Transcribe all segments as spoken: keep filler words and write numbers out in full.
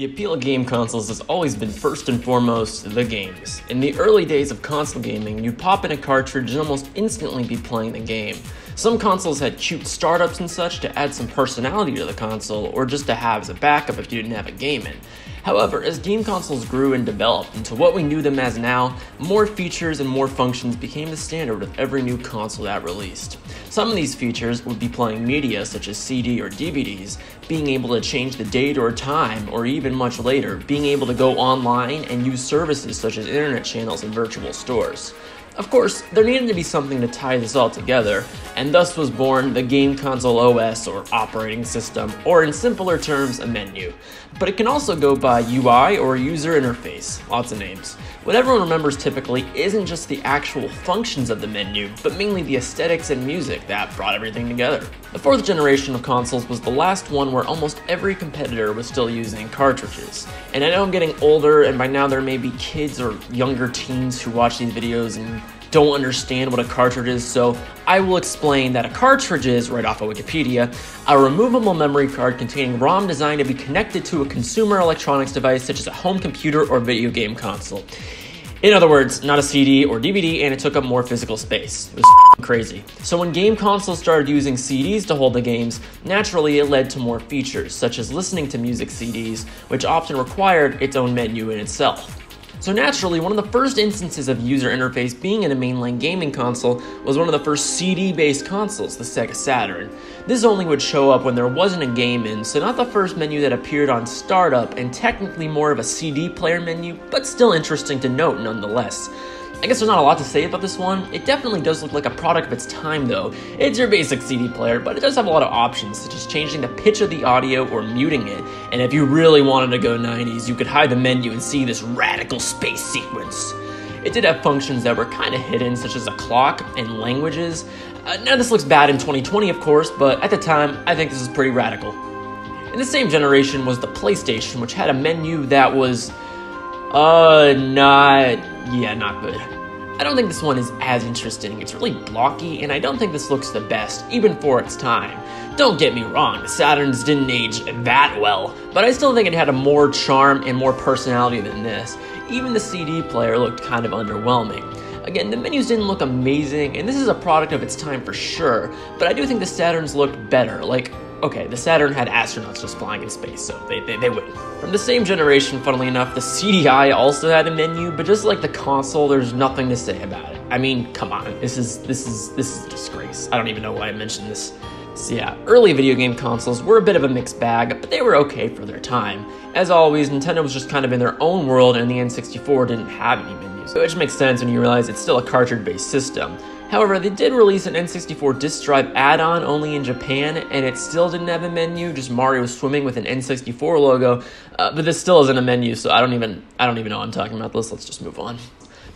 The appeal of game consoles has always been first and foremost the games. In the early days of console gaming, you'd pop in a cartridge and almost instantly be playing the game. Some consoles had cute startups and such to add some personality to the console, or just to have as a backup if you didn't have a game in. However, as game consoles grew and developed into what we knew them as now, more features and more functions became the standard with every new console that released. Some of these features would be playing media such as C D or D V Ds, being able to change the date or time, or even much later, being able to go online and use services such as internet channels and virtual stores. Of course, there needed to be something to tie this all together, and thus was born the game console O S or operating system, or in simpler terms, a menu. But it can also go by U I or user interface, lots of names. What everyone remembers typically isn't just the actual functions of the menu, but mainly the aesthetics and music that brought everything together. The fourth generation of consoles was the last one where almost every competitor was still using cartridges. And I know I'm getting older, and by now there may be kids or younger teens who watch these videos and don't understand what a cartridge is, so I will explain that a cartridge is, right off of Wikipedia, a removable memory card containing ROM designed to be connected to a consumer electronics device such as a home computer or video game console. In other words, not a C D or D V D, and it took up more physical space. It was f***ing crazy. So when game consoles started using C Ds to hold the games, naturally it led to more features, such as listening to music C Ds, which often required its own menu in itself. So naturally, one of the first instances of user interface being in a mainline gaming console was one of the first C D-based consoles, the Sega Saturn. This only would show up when there wasn't a game in, so not the first menu that appeared on startup, and technically more of a C D player menu, but still interesting to note nonetheless. I guess there's not a lot to say about this one. It definitely does look like a product of its time though. It's your basic C D player, but it does have a lot of options, such as changing the pitch of the audio or muting it. And if you really wanted to go nineties, you could hide the menu and see this radical space sequence. It did have functions that were kind of hidden, such as a clock and languages. Uh, now this looks bad in twenty twenty, of course, but at the time, I think this is pretty radical. In the same generation was the PlayStation, which had a menu that was, uh, not... yeah, not good. I don't think this one is as interesting. It's really blocky, and I don't think this looks the best, even for its time. Don't get me wrong, the Saturns didn't age that well, but I still think it had a more charm and more personality than this. Even the C D player looked kind of underwhelming. Again, the menus didn't look amazing, and this is a product of its time for sure, but I do think the Saturns looked better. Like, okay, the Saturn had astronauts just flying in space, so they, they, they win. From the same generation, funnily enough, the C D I also had a menu, but just like the console, there's nothing to say about it. I mean, come on, this is, this is, this is a disgrace. I don't even know why I mentioned this. So yeah, early video game consoles were a bit of a mixed bag, but they were okay for their time. As always, Nintendo was just kind of in their own world, and the N sixty-four didn't have any menus, which makes sense when you realize it's still a cartridge-based system. However, they did release an N sixty-four disc drive add-on only in Japan, and it still didn't have a menu, just Mario swimming with an N sixty-four logo, uh, but this still isn't a menu, so I don't even I don't even know I'm talking about this. Let's just move on.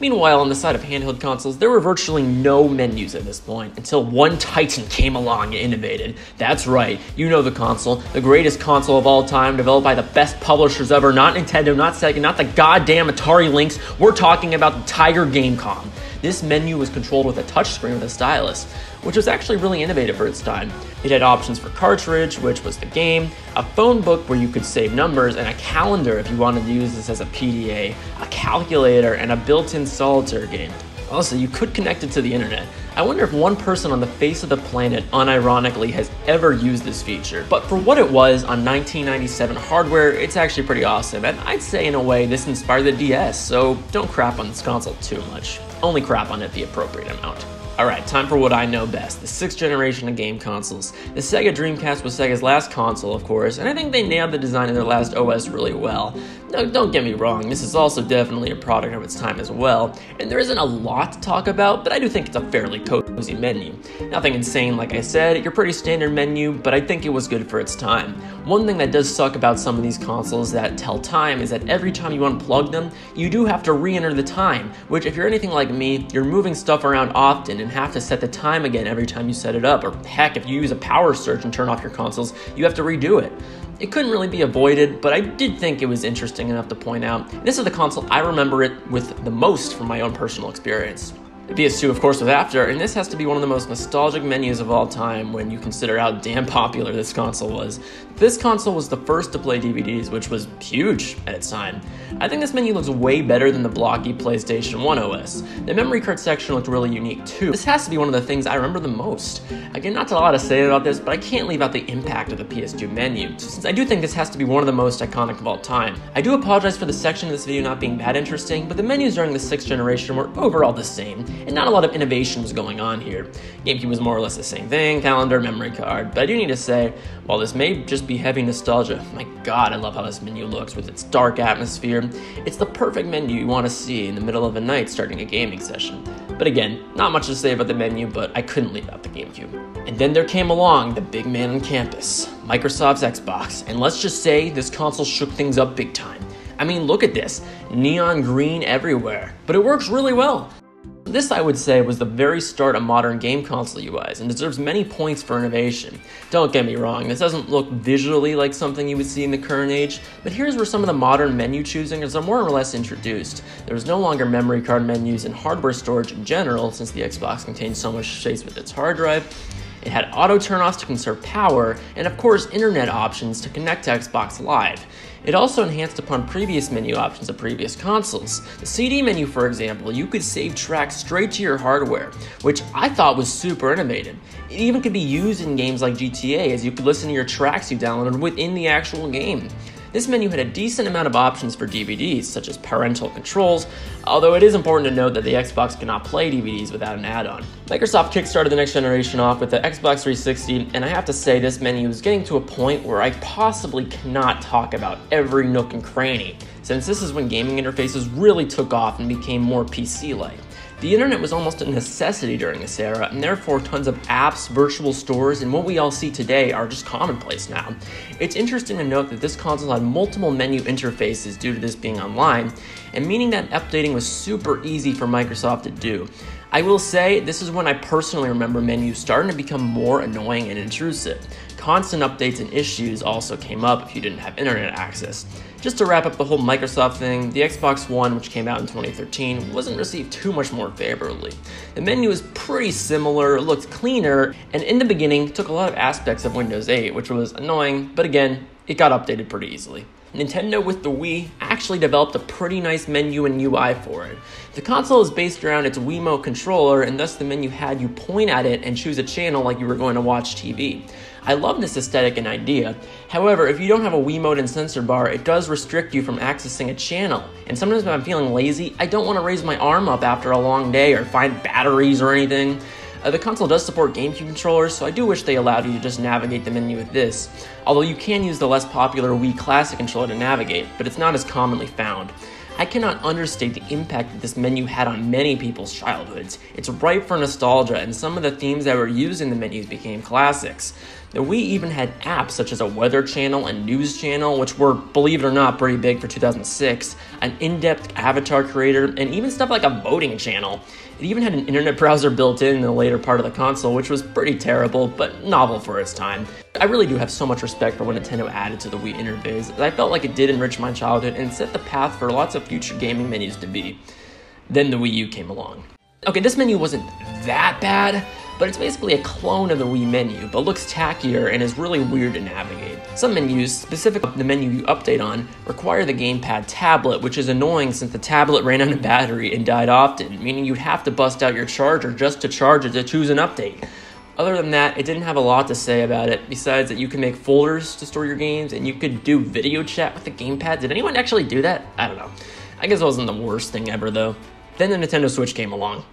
Meanwhile, on the side of handheld consoles, there were virtually no menus at this point, until one titan came along and innovated. That's right, you know the console, the greatest console of all time, developed by the best publishers ever, not Nintendo, not Sega, not the goddamn Atari Lynx. We're talking about the Tiger Game dot com. This menu was controlled with a touchscreen with a stylus, which was actually really innovative for its time. It had options for cartridge, which was the game, a phone book where you could save numbers, and a calendar if you wanted to use this as a P D A, a calculator, and a built-in solitaire game. Also, you could connect it to the internet. I wonder if one person on the face of the planet unironically has ever used this feature, but for what it was on nineteen ninety-seven hardware, it's actually pretty awesome, and I'd say in a way this inspired the D S, so don't crap on this console too much. Only crap on it the appropriate amount. Alright, time for what I know best, the sixth generation of game consoles. The Sega Dreamcast was Sega's last console, of course, and I think they nailed the design of their last O S really well. No, don't get me wrong, this is also definitely a product of its time as well, and there isn't a lot to talk about, but I do think it's a fairly cozy menu. Nothing insane, like I said, your pretty standard menu, but I think it was good for its time. One thing that does suck about some of these consoles that tell time is that every time you unplug them, you do have to re-enter the time, which if you're anything like me, you're moving stuff around often, and have to set the time again every time you set it up, or heck, if you use a power surge and turn off your consoles, you have to redo it. It couldn't really be avoided, but I did think it was interesting enough to point out. This is the console I remember it with the most from my own personal experience. The P S two, of course, was after, and this has to be one of the most nostalgic menus of all time when you consider how damn popular this console was. This console was the first to play D V Ds, which was huge at its time. I think this menu looks way better than the blocky PlayStation one O S. The memory card section looked really unique too. This has to be one of the things I remember the most. Again, not a lot to say about this, but I can't leave out the impact of the P S two menu, since I do think this has to be one of the most iconic of all time. I do apologize for the section of this video not being that interesting, but the menus during the sixth generation were overall the same, and not a lot of innovation was going on here. GameCube was more or less the same thing, calendar, memory card, but I do need to say, while this may just be heavy nostalgia, my god, I love how this menu looks with its dark atmosphere. It's the perfect menu you want to see in the middle of the night starting a gaming session. But again, not much to say about the menu, but I couldn't leave out the GameCube. And then there came along the big man on campus, Microsoft's Xbox, and let's just say this console shook things up big time. I mean, look at this, neon green everywhere, but it works really well. This, I would say, was the very start of modern game console U Is and deserves many points for innovation. Don't get me wrong, this doesn't look visually like something you would see in the current age, but here's where some of the modern menu choosing is more or less introduced. There's no longer memory card menus and hardware storage in general, since the Xbox contained so much space with its hard drive. It had auto turn-offs to conserve power, and of course internet options to connect to Xbox Live. It also enhanced upon previous menu options of previous consoles. The C D menu, for example, you could save tracks straight to your hardware, which I thought was super innovative. It even could be used in games like G T A, as you could listen to your tracks you downloaded within the actual game. This menu had a decent amount of options for D V Ds, such as parental controls, although it is important to note that the Xbox cannot play D V Ds without an add-on. Microsoft kickstarted the next generation off with the Xbox three sixty, and I have to say this menu is getting to a point where I possibly cannot talk about every nook and cranny, since this is when gaming interfaces really took off and became more P C-like. The internet was almost a necessity during this era, and therefore tons of apps, virtual stores, and what we all see today are just commonplace now. It's interesting to note that this console had multiple menu interfaces due to this being online, and meaning that updating was super easy for Microsoft to do. I will say, this is when I personally remember menus starting to become more annoying and intrusive. Constant updates and issues also came up if you didn't have internet access. Just to wrap up the whole Microsoft thing, the Xbox One, which came out in twenty thirteen, wasn't received too much more favorably. The menu was pretty similar, looked cleaner, and in the beginning took a lot of aspects of Windows eight, which was annoying, but again, it got updated pretty easily. Nintendo with the Wii actually developed a pretty nice menu and U I for it. The console is based around its Wiimote controller, and thus the menu had you point at it and choose a channel like you were going to watch T V. I love this aesthetic and idea. However, if you don't have a Wiimote and sensor bar, it does restrict you from accessing a channel. And sometimes when I'm feeling lazy, I don't want to raise my arm up after a long day or find batteries or anything. Uh, the console does support GameCube controllers, so I do wish they allowed you to just navigate the menu with this, although you can use the less popular Wii Classic controller to navigate, but it's not as commonly found. I cannot understate the impact that this menu had on many people's childhoods. It's ripe for nostalgia, and some of the themes that were used in the menus became classics. The Wii even had apps such as a weather channel and news channel, which were, believe it or not, pretty big for two thousand six, an in-depth avatar creator, and even stuff like a voting channel. It even had an internet browser built in in the later part of the console, which was pretty terrible, but novel for its time. I really do have so much respect for what Nintendo added to the Wii interface, as I felt like it did enrich my childhood and set the path for lots of future gaming menus to be. Then the Wii U came along. Okay, this menu wasn't that bad, but it's basically a clone of the Wii menu, but looks tackier and is really weird to navigate. Some menus, specifically the menu you update on, require the gamepad tablet, which is annoying since the tablet ran out of battery and died often, meaning you'd have to bust out your charger just to charge it to choose an update. Other than that, it didn't have a lot to say about it, besides that you can make folders to store your games, and you could do video chat with the gamepad. Did anyone actually do that? I don't know. I guess it wasn't the worst thing ever, though. Then the Nintendo Switch came along.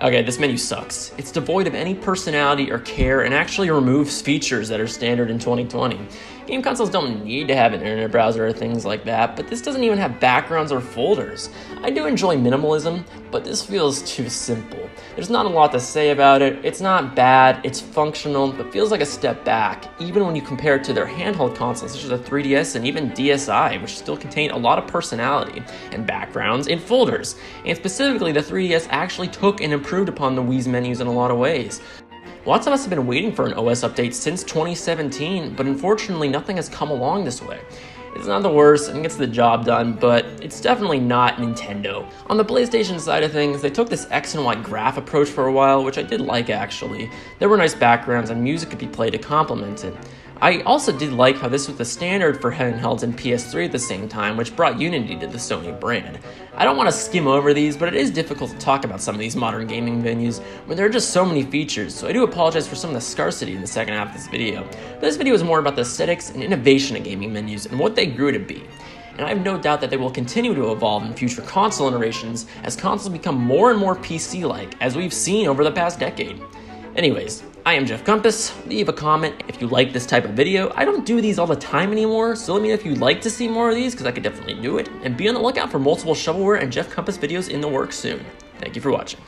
Okay, this menu sucks. It's devoid of any personality or care and actually removes features that are standard in twenty twenty. Game consoles don't need to have an internet browser or things like that, but this doesn't even have backgrounds or folders. I do enjoy minimalism, but this feels too simple. There's not a lot to say about it. It's not bad, it's functional, but feels like a step back, even when you compare it to their handheld consoles such as the three D S and even DSi, which still contain a lot of personality and backgrounds and folders. And specifically, the three D S actually took and improved improved upon the Wii's menus in a lot of ways. Lots of us have been waiting for an O S update since twenty seventeen, but unfortunately nothing has come along this way. It's not the worst and gets the job done, but it's definitely not Nintendo. On the PlayStation side of things, they took this X and Y graph approach for a while, which I did like actually. There were nice backgrounds and music could be played to complement it. I also did like how this was the standard for handhelds and P S three at the same time, which brought unity to the Sony brand. I don't want to skim over these, but it is difficult to talk about some of these modern gaming venues when there are just so many features, so I do apologize for some of the scarcity in the second half of this video. But this video is more about the aesthetics and innovation of gaming menus and what they grew to be. And I have no doubt that they will continue to evolve in future console iterations as consoles become more and more P C-like, as we've seen over the past decade. Anyways, I am Jeff Compass. Leave a comment if you like this type of video. I don't do these all the time anymore, so let me know if you'd like to see more of these, because I could definitely do it. And be on the lookout for multiple shovelware and Jeff Compass videos in the works soon. Thank you for watching.